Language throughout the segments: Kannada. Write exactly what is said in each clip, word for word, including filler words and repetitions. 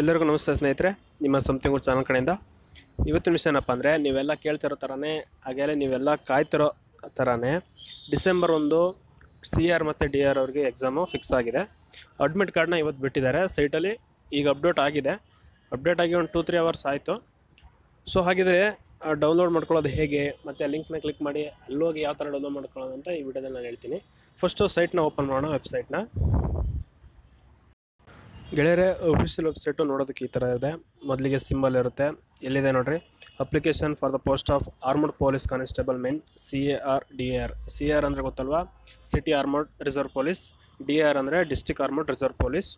ಎಲ್ಲರಿಗೂ ನಮಸ್ತೆ ಸ್ನೇಹಿತರೆ, ನಿಮ್ಮ ಸಂಥಿಂಗ್ ವುಡ್ ಚಾನಲ್ ಕಡೆಯಿಂದ ಇವತ್ತಿನ ವಿಷಯ ಏನಪ್ಪ ಅಂದರೆ, ನೀವೆಲ್ಲ ಕೇಳ್ತಿರೋ ಥರನೇ ಹಾಗೆಯೇ ನೀವೆಲ್ಲ ಕಾಯ್ತಿರೋ ಥರನೇ ಡಿಸೆಂಬರ್ ಒಂದು ಸಿ ಆರ್ ಮತ್ತು ಡಿ ಆರ್ ಅವ್ರಿಗೆ ಎಕ್ಸಾಮು ಫಿಕ್ಸ್ ಆಗಿದೆ. ಅಡ್ಮಿಟ್ ಕಾರ್ಡ್ನ ಇವತ್ತು ಬಿಟ್ಟಿದ್ದಾರೆ ಸೈಟಲ್ಲಿ. ಈಗ ಅಪ್ಡೇಟ್ ಆಗಿದೆ, ಅಪ್ಡೇಟ್ ಆಗಿ ಒಂದು ಟೂ ತ್ರೀ ಅವರ್ಸ್ ಆಯಿತು. ಸೊ ಹಾಗಿದ್ರೆ ಡೌನ್ಲೋಡ್ ಮಾಡ್ಕೊಳ್ಳೋದು ಹೇಗೆ ಮತ್ತು ಲಿಂಕ್ನ ಕ್ಲಿಕ್ ಮಾಡಿ ಅಲ್ಲೋಗಿ ಯಾವ ಥರ ಡೌನ್ಲೋಡ್ ಮಾಡ್ಕೊಳ್ಳೋದು ಅಂತ ಈ ವಿಡಿಯೋದಲ್ಲಿ ನಾನು ಹೇಳ್ತೀನಿ. ಫಸ್ಟು ಸೈಟ್ನ ಓಪನ್ ಮಾಡೋಣ, ವೆಬ್ಸೈಟ್ನ. ಗೆಳೆಯರೆ, ಅಫಿಷಿಯಲ್ ವೆಬ್ಸೈಟು ನೋಡೋದಕ್ಕೆ ಈ ಥರ ಇದೆ. ಮೊದಲಿಗೆ ಸಿಂಬಲ್ ಇರುತ್ತೆ, ಎಲ್ಲಿದೆ ನೋಡಿರಿ, application for the post of armed police constable men C A R D A R. C A R ಅಂದರೆ ಗೊತ್ತಲ್ವಾ, city armed reserve police. D A R ಅಂದರೆ district armed reserve police.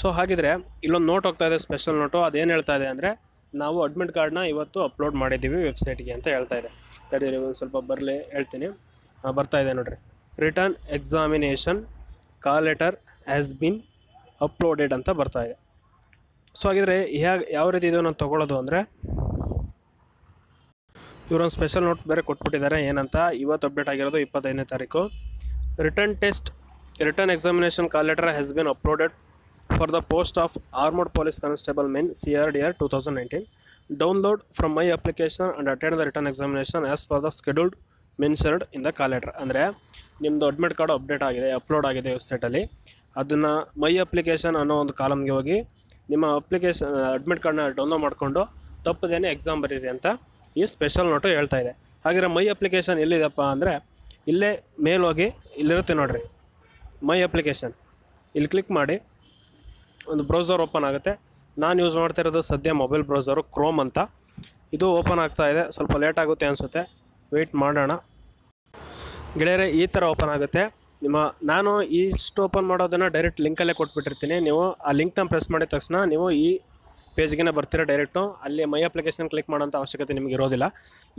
So ಹಾಗಿದ್ರೆ ಇಲ್ಲೊಂದು ನೋಟ್ ಹೋಗ್ತಾ ಇದೆ, ಸ್ಪೆಷಲ್ ನೋಟು. ಅದೇನು ಹೇಳ್ತಾ ಇದೆ ಅಂದರೆ, ನಾವು ಅಡ್ಮಿಟ್ ಕಾರ್ಡ್ನ ಇವತ್ತು ಅಪ್ಲೋಡ್ ಮಾಡಿದ್ದೀವಿ ವೆಬ್ಸೈಟ್ಗೆ ಅಂತ ಹೇಳ್ತಾ ಇದೆ. ತಡೀರಿ, ಒಂದು ಸ್ವಲ್ಪ ಬರಲಿ ಹೇಳ್ತೀನಿ. ಬರ್ತಾ ಇದೆ ನೋಡಿರಿ, return examination call letter has been uploaded ಅಂತ ಬರ್ತಾ ಇದೆ. ಸೊ ಹಾಗಿದ್ರೆ ಹೇಗೆ, ಯಾವ ರೀತಿ ಇದನ್ನು ತೊಗೊಳ್ಳೋದು ಅಂದರೆ, ಇವರೊಂದು ಸ್ಪೆಷಲ್ ನೋಟ್ ಬೇರೆ ಕೊಟ್ಬಿಟ್ಟಿದ್ದಾರೆ. ಏನಂತ, ಇವತ್ತು ಅಪ್ಡೇಟ್ ಆಗಿರೋದು ಇಪ್ಪತ್ತೈದನೇ ತಾರೀಕು. Return test return examination call letter has been uploaded for the post of armed police constable men C R D R two thousand nineteen. Download from my application and attend the return examination as per the scheduled mentioned in the call letter. ಅಂದರೆ ನಿಮ್ಮದು ಅಡ್ಮಿಟ್ ಕಾರ್ಡ್ ಅಪ್ಡೇಟ್ ಆಗಿದೆ, ಅಪ್ಲೋಡ್ ಆಗಿದೆ ವೆಬ್ಸೈಟಲ್ಲಿ. ಅದನ್ನು ಮೈ ಅಪ್ಲಿಕೇಶನ್ ಅನ್ನೋ ಒಂದು ಕಾಲಮ್ಗೆ ಹೋಗಿ ನಿಮ್ಮ ಅಪ್ಲಿಕೇಶನ್ ಅಡ್ಮಿಟ್ ಕಾರ್ಡ್ನ ಡೌನ್ಲೋಡ್ ಮಾಡಿಕೊಂಡು ತಪ್ಪದೇನೆ ಎಕ್ಸಾಮ್ ಬರೀರಿ ಅಂತ ಈ ಸ್ಪೆಷಲ್ ನೋಟು ಹೇಳ್ತಾ ಇದೆ. ಹಾಗಿದ್ರೆ ಮೈ ಅಪ್ಲಿಕೇಶನ್ ಎಲ್ಲಿದೆಪ್ಪ ಅಂದರೆ, ಇಲ್ಲೇ ಮೇಲ್ ಹೋಗಿ ಇಲ್ಲಿರುತ್ತೆ ನೋಡಿರಿ ಮೈ ಅಪ್ಲಿಕೇಶನ್. ಇಲ್ಲಿ ಕ್ಲಿಕ್ ಮಾಡಿ ಒಂದು ಬ್ರೌಸರ್ ಓಪನ್ ಆಗುತ್ತೆ. ನಾನು ಯೂಸ್ ಮಾಡ್ತಿರೋದು ಸದ್ಯ ಮೊಬೈಲ್ ಬ್ರೌಸರು ಕ್ರೋಮ್ ಅಂತ. ಇದು ಓಪನ್ ಆಗ್ತಾ ಇದೆ, ಸ್ವಲ್ಪ ಲೇಟ್ ಆಗುತ್ತೆ ಅನಿಸುತ್ತೆ, ವೆಯ್ಟ್ ಮಾಡೋಣ. ಗೆಳೆಯರೆ, ಈ ಥರ ಓಪನ್ ಆಗುತ್ತೆ ನಿಮ್ಮ. ನಾನು ಇಷ್ಟು ಓಪನ್ ಮಾಡೋದನ್ನು ಡೈರೆಕ್ಟ್ ಲಿಂಕಲ್ಲೇ ಕೊಟ್ಬಿಟ್ಟಿರ್ತೀನಿ. ನೀವು ಆ ಲಿಂಕ್ನ ಪ್ರೆಸ್ ಮಾಡಿದ ತಕ್ಷಣ ನೀವು ಈ ಪೇಜ್ಗೆ ಬರ್ತೀರ ಡೈರೆಕ್ಟು. ಅಲ್ಲಿ ಮೈ ಅಪ್ಲಿಕೇಶನ್ ಕ್ಲಿಕ್ ಮಾಡೋಂಥ ಅವಶ್ಯಕತೆ ನಿಮಗೆ ಇರೋದಿಲ್ಲ.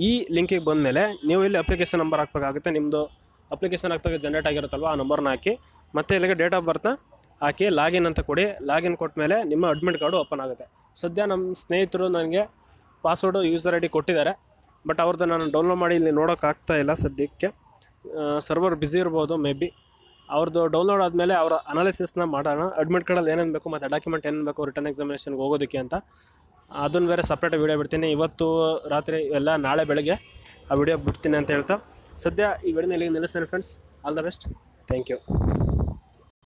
ಈ ಲಿಂಕಿಗೆ ಬಂದ ಮೇಲೆ ನೀವು ಇಲ್ಲಿ ಅಪ್ಲಿಕೇಶನ್ ನಂಬರ್ ಹಾಕಬೇಕಾಗುತ್ತೆ. ನಿಮ್ಮದು ಅಪ್ಲಿಕೇಶನ್ ಹಾಕ್ದಾಗ ಜನ್ರೇಟ್ ಆಗಿರುತ್ತಲ್ವ, ಆ ನಂಬರ್ನ ಹಾಕಿ, ಮತ್ತು ಇಲ್ಲಿಗೆ ಡೇಟ್ ಆಫ್ ಬರ್ತ್ನ ಹಾಕಿ, ಲಾಗಿನ್ ಅಂತ ಕೊಡಿ. ಲಾಗಿನ್ ಕೊಟ್ಟ ಮೇಲೆ ನಿಮ್ಮ ಅಡ್ಮಿಟ್ ಕಾರ್ಡು ಓಪನ್ ಆಗುತ್ತೆ. ಸದ್ಯ ನಮ್ಮ ಸ್ನೇಹಿತರು ನನಗೆ ಪಾಸ್ವರ್ಡು ಯೂಸರ್ ಐ ಡಿ ಕೊಟ್ಟಿದ್ದಾರೆ, ಬಟ್ ಅವ್ರದ್ದು ನಾನು ಡೌನ್ಲೋಡ್ ಮಾಡಿ ಇಲ್ಲಿ ನೋಡೋಕ್ಕಾಗ್ತಾ ಇಲ್ಲ ಸದ್ಯಕ್ಕೆ. ಸರ್ವರ್ ಬ್ಯುಸಿ ಇರ್ಬೋದು ಮೇ ಬಿ. ಅವ್ರದ್ದು ಡೌನ್ಲೋಡ್ ಆದಮೇಲೆ ಅವರ ಅನಾಲಿಸಿಸ್ನ ಮಾಡೋಣ. ಅಡ್ಮಿಟ್ ಕಾರ್ಡಲ್ಲಿ ಏನೇನು ಬೇಕು ಮತ್ತು ಡಾಕ್ಯುಮೆಂಟ್ ಏನು ಬೇಕು ರಿಟರ್ನ್ ಎಕ್ಸಾಮಿನೇಷನ್ಗೆ ಹೋಗೋದಕ್ಕೆ ಅಂತ ಅದನ್ನು ಬೇರೆ ಸಪ್ರೇಟ್ ವೀಡಿಯೋ ಬಿಡ್ತೀನಿ. ಇವತ್ತು ರಾತ್ರಿ ಎಲ್ಲ ನಾಳೆ ಬೆಳಗ್ಗೆ ಆ ವಿಡಿಯೋ ಬಿಡ್ತೀನಿ ಅಂತ ಹೇಳ್ತಾ ಸದ್ಯ ಈ ವಿಡಿಯೋನ ಇಲ್ಲಿಗೆ ನಿಲ್ಲಿಸ್ತೀನಿ friends. All the best, thank you.